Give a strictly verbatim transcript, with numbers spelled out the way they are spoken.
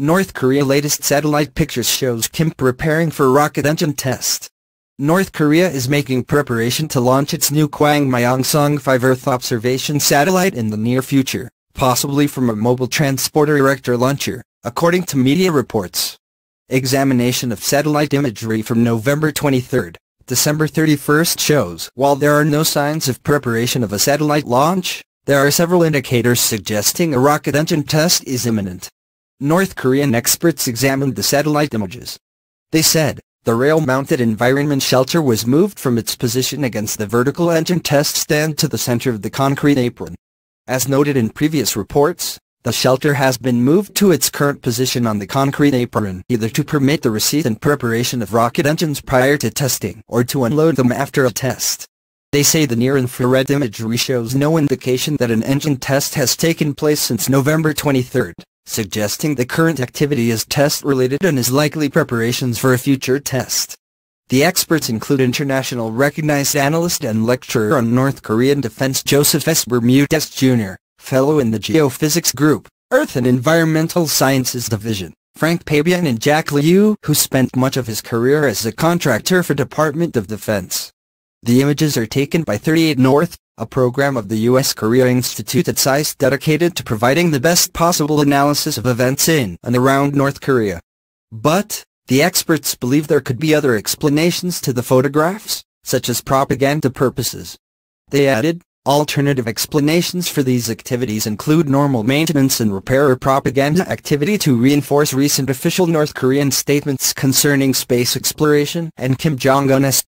North Korea latest satellite pictures shows Kim preparing for rocket engine test. North Korea is making preparation to launch its new Kwangmyongsong five Earth observation satellite in the near future, possibly from a mobile transporter erector launcher, according to media reports. Examination of satellite imagery from November twenty-third, December thirty-first shows while there are no signs of preparation of a satellite launch, there are several indicators suggesting a rocket engine test is imminent. North Korean experts examined the satellite images. They said, the rail-mounted environment shelter was moved from its position against the vertical engine test stand to the center of the concrete apron. As noted in previous reports, the shelter has been moved to its current position on the concrete apron either to permit the receipt and preparation of rocket engines prior to testing or to unload them after a test. They say the near-infrared imagery shows no indication that an engine test has taken place since November twenty-third. Suggesting the current activity is test-related and is likely preparations for a future test. The experts include international recognized analyst and lecturer on North Korean defense Joseph S. Bermudez Junior, fellow in the Geophysics Group, Earth and Environmental Sciences Division, Frank Pabian and Jack Liu, who spent much of his career as a contractor for Department of Defense. The images are taken by thirty-eight North, a program of the U S Korea Institute at SAIS dedicated to providing the best possible analysis of events in and around North Korea. But, the experts believe there could be other explanations to the photographs, such as propaganda purposes. They added, alternative explanations for these activities include normal maintenance and repair or propaganda activity to reinforce recent official North Korean statements concerning space exploration and Kim Jong-un's